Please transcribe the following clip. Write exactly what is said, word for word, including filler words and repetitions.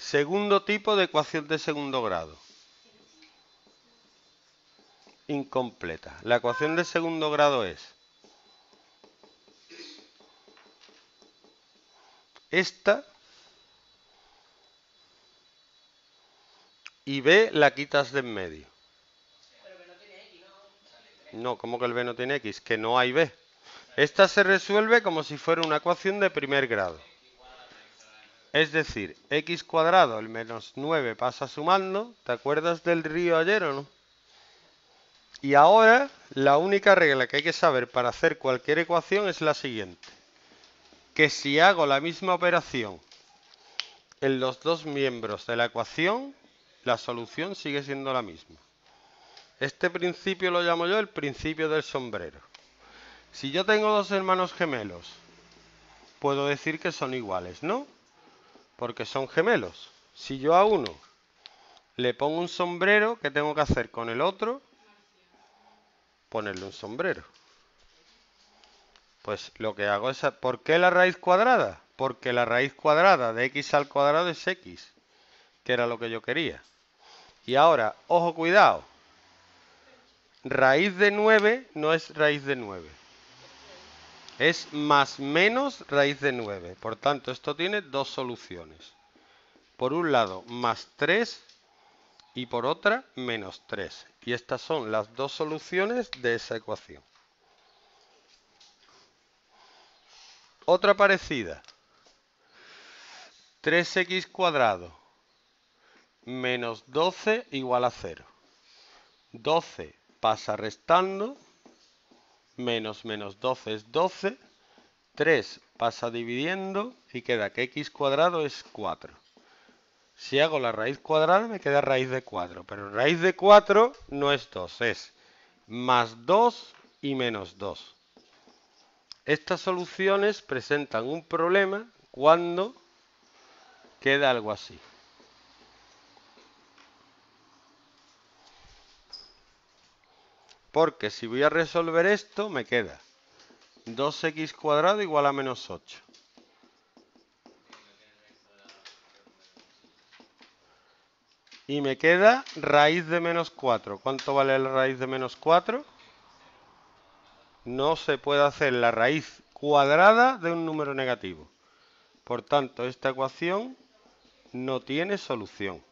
Segundo tipo de ecuación de segundo grado. Incompleta. La ecuación de segundo grado es... esta. Y B la quitas de en medio. No, ¿cómo que el B no tiene X? Que no hay B. Esta se resuelve como si fuera una ecuación de primer grado. Es decir, x cuadrado, el menos nueve pasa sumando. ¿Te acuerdas del río ayer o no? Y ahora, la única regla que hay que saber para hacer cualquier ecuación es la siguiente. Que si hago la misma operación en los dos miembros de la ecuación, la solución sigue siendo la misma. Este principio lo llamo yo el principio del sombrero. Si yo tengo dos hermanos gemelos, puedo decir que son iguales, ¿no? Porque son gemelos. Si yo a uno le pongo un sombrero, ¿qué tengo que hacer con el otro? Ponerle un sombrero. Pues lo que hago es... ¿Por qué la raíz cuadrada? Porque la raíz cuadrada de x al cuadrado es x, que era lo que yo quería. Y ahora, ojo, cuidado. Raíz de nueve no es raíz de nueve. Es más menos raíz de nueve. Por tanto, esto tiene dos soluciones. Por un lado, más tres. Y por otra, menos tres. Y estas son las dos soluciones de esa ecuación. Otra parecida. tres x cuadrado menos doce igual a cero. doce pasa restando. Menos menos doce es doce, tres pasa dividiendo y queda que x cuadrado es cuatro. Si hago la raíz cuadrada me queda raíz de cuatro, pero raíz de cuatro no es dos, es más dos y menos dos. Estas soluciones presentan un problema cuando queda algo así. Porque si voy a resolver esto, me queda dos x cuadrado igual a menos ocho. Y me queda raíz de menos cuatro. ¿Cuánto vale la raíz de menos cuatro? No se puede hacer la raíz cuadrada de un número negativo. Por tanto, esta ecuación no tiene solución.